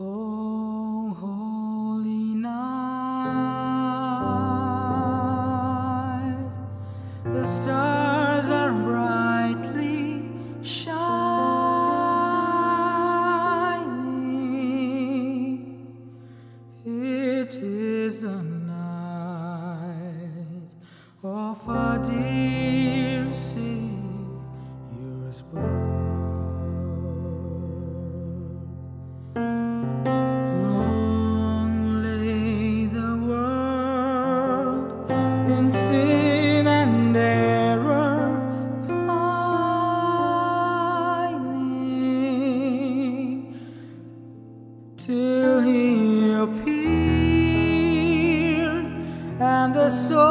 O holy night, the stars are brightly shining. It is the night of our dear Saviour's birth. Till he appeared, and the soul